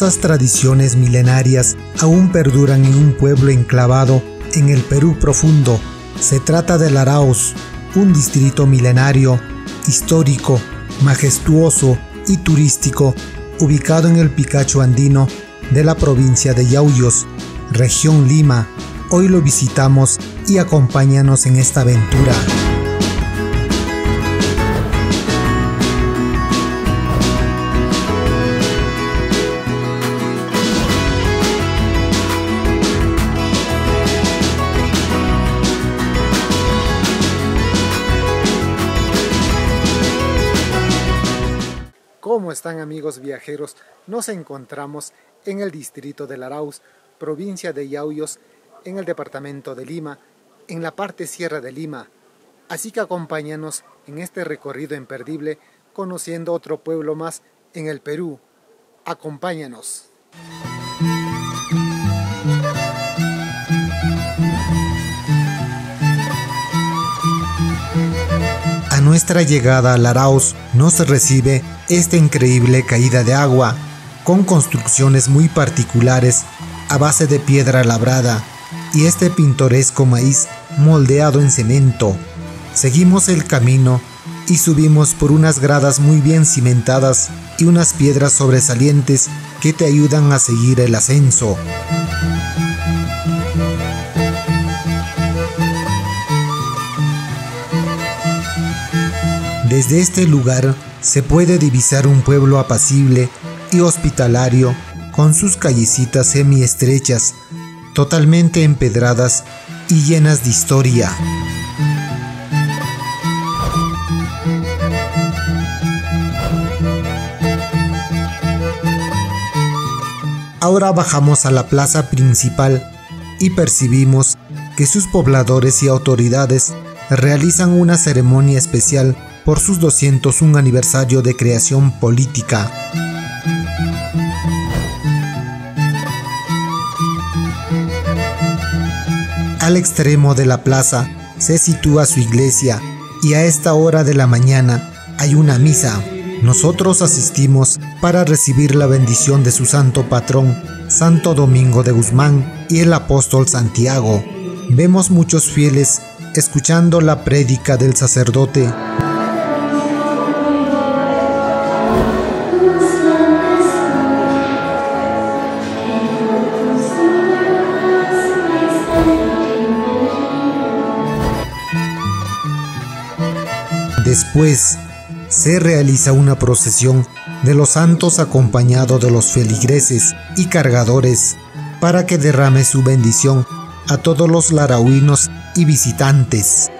Hermosas tradiciones milenarias aún perduran en un pueblo enclavado en el Perú profundo. Se trata del Laraos, un distrito milenario, histórico, majestuoso y turístico, ubicado en el Picacho Andino de la provincia de Yauyos, región Lima. Hoy lo visitamos y acompáñanos en esta aventura. ¿Cómo están, amigos viajeros? Nos encontramos en el distrito de Laraos, provincia de Yauyos, en el departamento de Lima, en la parte sierra de Lima. Así que acompáñanos en este recorrido imperdible, conociendo otro pueblo más en el Perú. Acompáñanos. A nuestra llegada a Laraos nos recibe esta increíble caída de agua, con construcciones muy particulares a base de piedra labrada y este pintoresco maíz moldeado en cemento. Seguimos el camino y subimos por unas gradas muy bien cimentadas y unas piedras sobresalientes que te ayudan a seguir el ascenso. Desde este lugar se puede divisar un pueblo apacible y hospitalario, con sus callecitas semi-estrechas, totalmente empedradas y llenas de historia. Ahora bajamos a la plaza principal y percibimos que sus pobladores y autoridades realizan una ceremonia especial por sus 201 aniversario de creación política. Al extremo de la plaza se sitúa su iglesia y a esta hora de la mañana hay una misa. Nosotros asistimos para recibir la bendición de su santo patrón, Santo Domingo de Guzmán, y el apóstol Santiago. Vemos muchos fieles escuchando la prédica del sacerdote. Después se realiza una procesión de los santos acompañado de los feligreses y cargadores para que derrame su bendición a todos los larauinos y visitantes.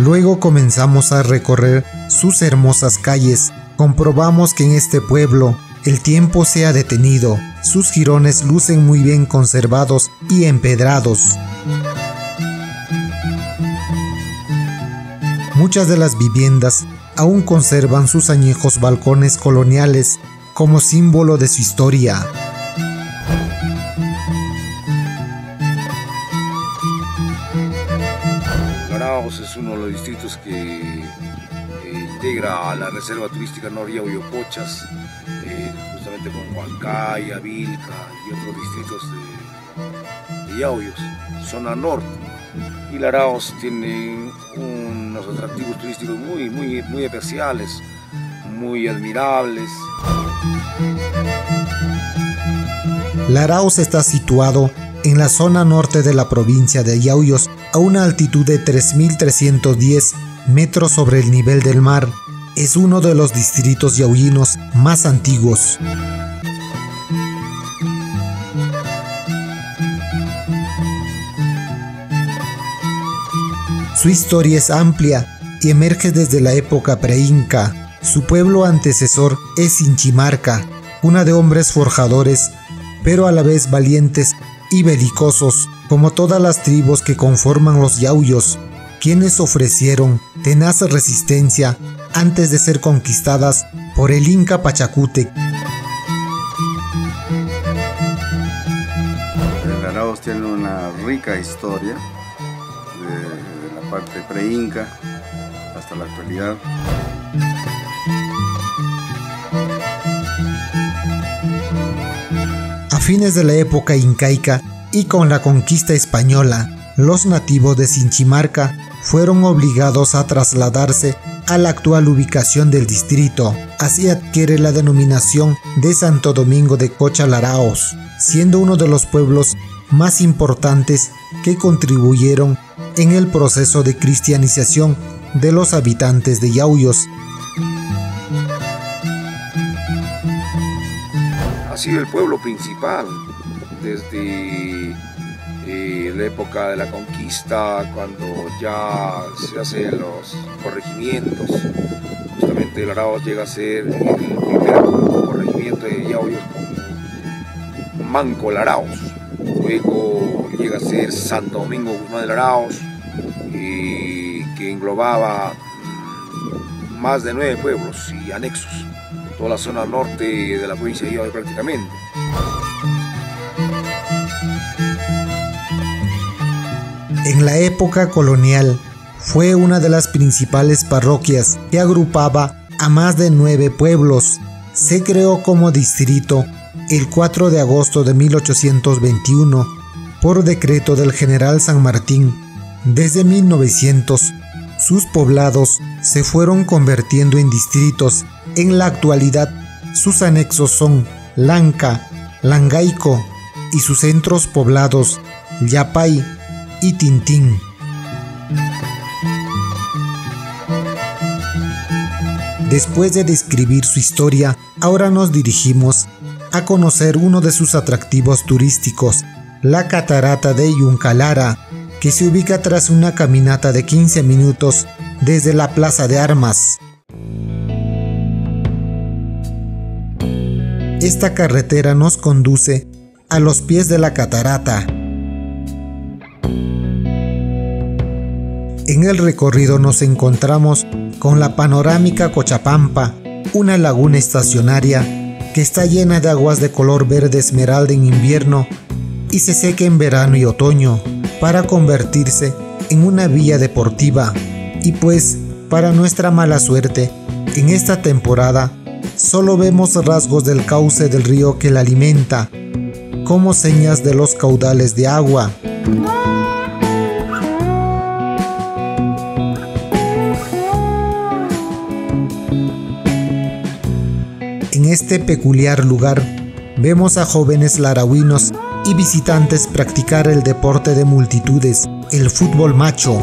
Luego comenzamos a recorrer sus hermosas calles. Comprobamos que en este pueblo el tiempo se ha detenido. Sus jirones lucen muy bien conservados y empedrados. Muchas de las viviendas aún conservan sus añejos balcones coloniales como símbolo de su historia. Es uno de los distritos que integra a la reserva turística Nor Yauyo-Pochas, justamente con Huancaya, Vilca y otros distritos de Yauyos, zona norte. Y Laraos tiene unos atractivos turísticos muy especiales, muy admirables. Laraos está situado en la zona norte de la provincia de Yauyos, a una altitud de 3.310 metros sobre el nivel del mar. Es uno de los distritos yauyinos más antiguos. Su historia es amplia y emerge desde la época preinca. Su pueblo antecesor es Sinchimarka, una de hombres forjadores, pero a la vez valientes y belicosos, como todas las tribus que conforman los Yauyos, quienes ofrecieron tenaz resistencia antes de ser conquistadas por el Inca Pachacútec. El Araoz tiene una rica historia de la parte pre-inca hasta la actualidad. A fines de la época incaica y con la conquista española, los nativos de Sinchimarka fueron obligados a trasladarse a la actual ubicación del distrito. Así adquiere la denominación de Santo Domingo de Cochalaraos, siendo uno de los pueblos más importantes que contribuyeron en el proceso de cristianización de los habitantes de Yauyos. Ha sido el pueblo principal desde la época de la conquista, cuando ya se hacen los corregimientos. Justamente el Araoz llega a ser el primer corregimiento de Yauyos con Manco Laraos. Luego llega a ser Santo Domingo Guzmán de Laraos, que englobaba más de 9 pueblos y anexos, toda la zona norte de la provincia de Yauyos prácticamente. En la época colonial fue una de las principales parroquias que agrupaba a más de 9 pueblos. Se creó como distrito el 4 de agosto de 1821 por decreto del general San Martín. Desde 1900, sus poblados se fueron convirtiendo en distritos. En la actualidad, sus anexos son Lanca, Langaico y sus centros poblados Yapay y Tintín. Después de describir su historia, ahora nos dirigimos a conocer uno de sus atractivos turísticos, la Catarata de Yuncalara, que se ubica tras una caminata de 15 minutos desde la Plaza de Armas. Esta carretera nos conduce a los pies de la catarata. En el recorrido nos encontramos con la panorámica Cochapampa, una laguna estacionaria que está llena de aguas de color verde esmeralda en invierno y se seca en verano y otoño para convertirse en una villa deportiva. Y pues, para nuestra mala suerte, en esta temporada solo vemos rasgos del cauce del río que la alimenta, como señas de los caudales de agua. En este peculiar lugar vemos a jóvenes larawinos y visitantes practicar el deporte de multitudes, el fútbol macho.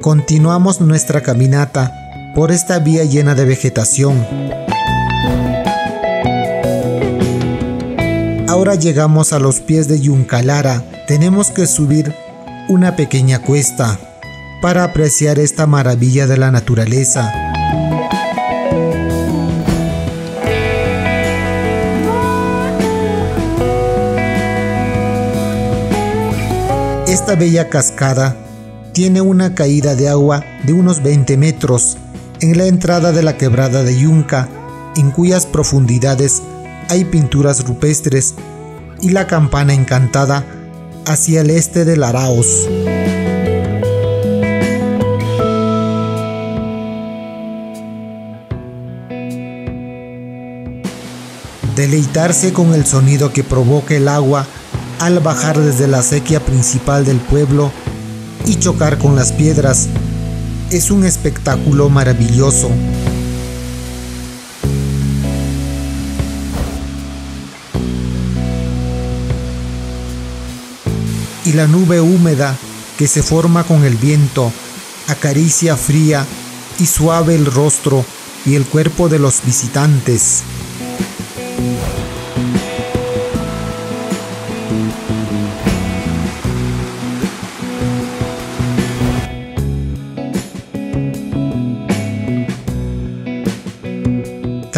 Continuamos nuestra caminata por esta vía llena de vegetación. Ahora llegamos a los pies de Yuncalara. Tenemos que subir una pequeña cuesta para apreciar esta maravilla de la naturaleza. Esta bella cascada tiene una caída de agua de unos 20 metros en la entrada de la quebrada de Yunca, en cuyas profundidades hay pinturas rupestres y la campana encantada hacia el este del Araoz. Deleitarse con el sonido que provoca el agua al bajar desde la acequia principal del pueblo y chocar con las piedras es un espectáculo maravilloso. Y la nube húmeda que se forma con el viento acaricia fría y suave el rostro y el cuerpo de los visitantes.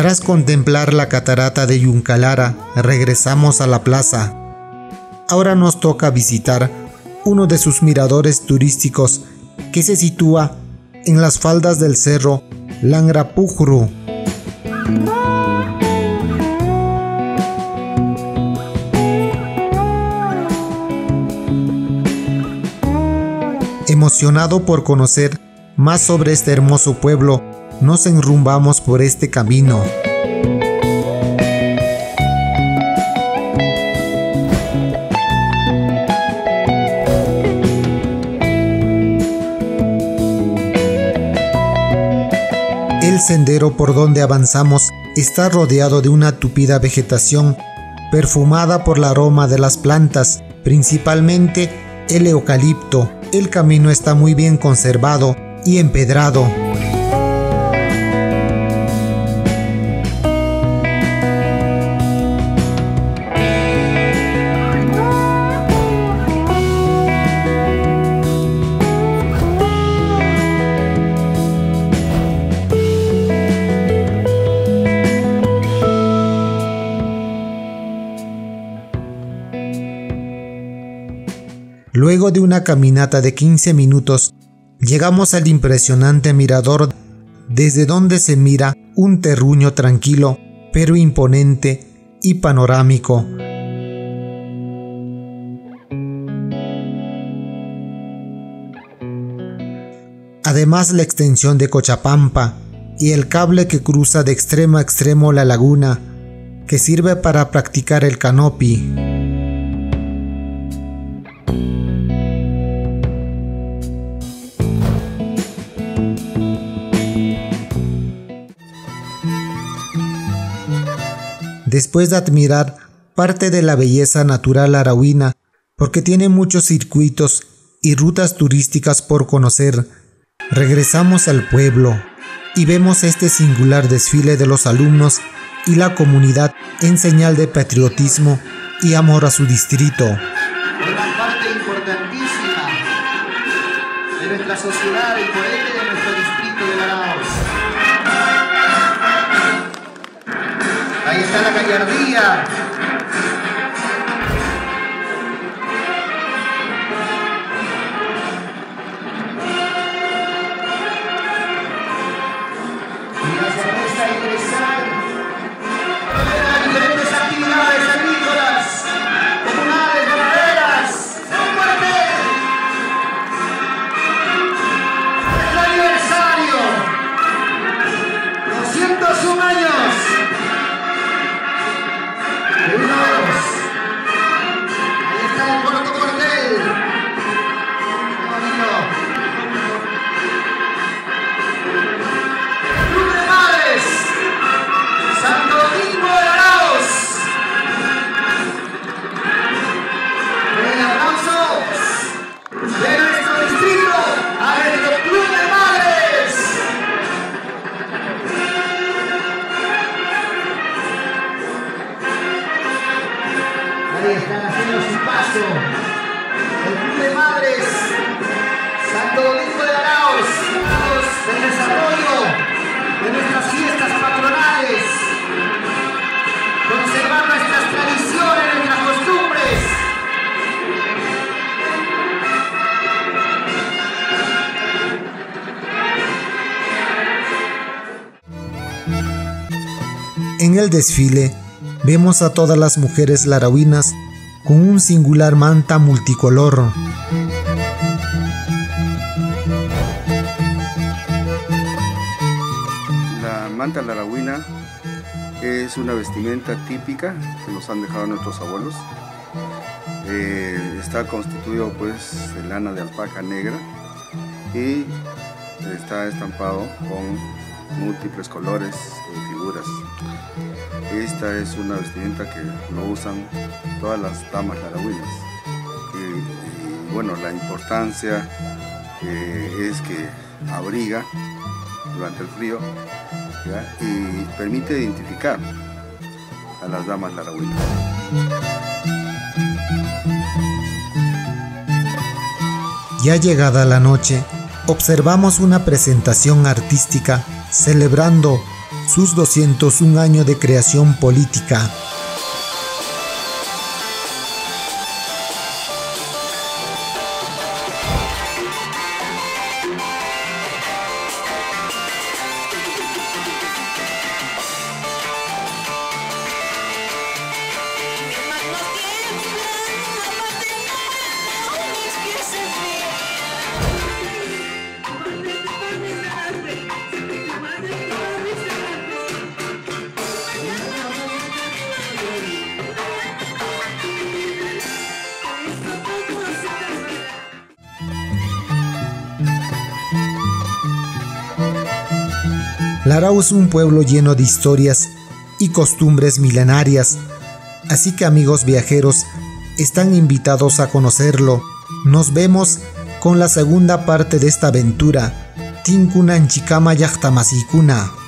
Tras contemplar la catarata de Yuncalara, regresamos a la plaza. Ahora nos toca visitar uno de sus miradores turísticos que se sitúa en las faldas del cerro Langrapujuru. Emocionado por conocer más sobre este hermoso pueblo, nos enrumbamos por este camino. El sendero por donde avanzamos está rodeado de una tupida vegetación perfumada por el aroma de las plantas, principalmente el eucalipto. El camino está muy bien conservado y empedrado. Luego de una caminata de 15 minutos, llegamos al impresionante mirador, desde donde se mira un terruño tranquilo, pero imponente y panorámico. Además, la extensión de Cochapampa y el cable que cruza de extremo a extremo la laguna, que sirve para practicar el canopy. Después de admirar parte de la belleza natural arawina, porque tiene muchos circuitos y rutas turísticas por conocer, regresamos al pueblo y vemos este singular desfile de los alumnos y la comunidad en señal de patriotismo y amor a su distrito. Una parte importantísima de nuestra sociedad y por ende de nuestro distrito de Laraos. Ahí está la gallardía. Y la sorpresa de ingresar. Hay diferentes actividades agrícolas, comunales, ganaderas. ¡Son fuertes! ¡El aniversario! ¡201 años! En el desfile vemos a todas las mujeres larawinas con un singular manta multicolor. La manta larawina es una vestimenta típica que nos han dejado nuestros abuelos. Está constituido pues de lana de alpaca negra y está estampado con múltiples colores y figuras. Esta es una vestimenta que no usan todas las damas larawinas. Y bueno, la importancia es que abriga durante el frío, ¿ya? Y permite identificar a las damas larawinas. Ya llegada la noche, observamos una presentación artística celebrando sus 201 años de creación política. Laraos es un pueblo lleno de historias y costumbres milenarias, así que amigos viajeros, están invitados a conocerlo. Nos vemos con la segunda parte de esta aventura. Tinkunanchikama yaktamasyikuna.